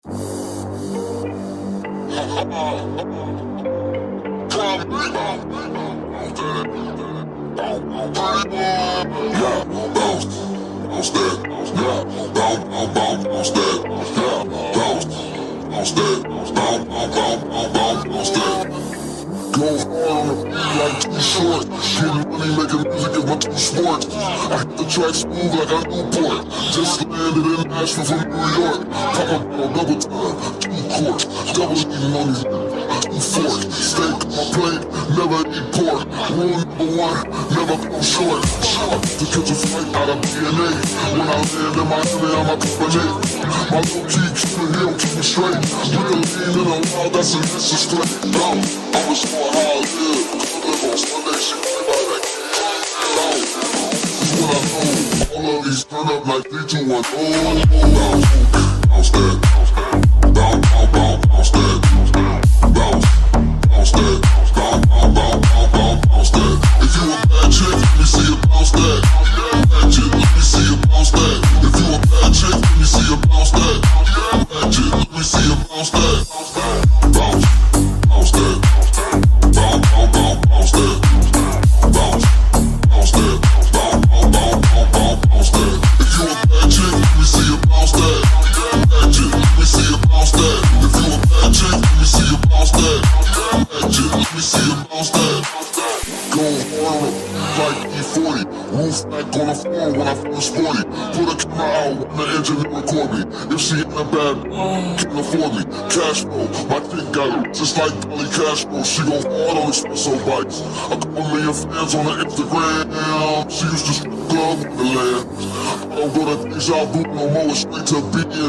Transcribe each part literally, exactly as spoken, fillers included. Straight to B N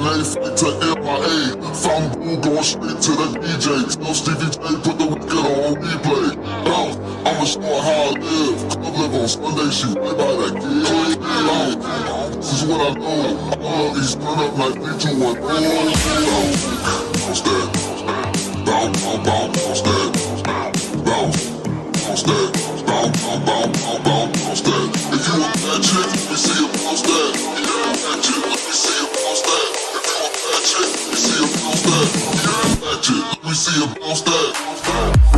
A, straight to M I A. Found blue, going straight to the D J. Tell Stevie J, put the wicked on replay. Bounce, I'ma show her how I live. Club live on Sunday, she right by that kid. Bounce, this is what I know. All of these turn up like three, two, one. Bounce, bounce that. Bounce, bounce that. Bounce, bounce that. Bounce, bounce, bounce that. If you want that chick, you see it, bounce that. Let me see you bounce that. Let me see you bounce that.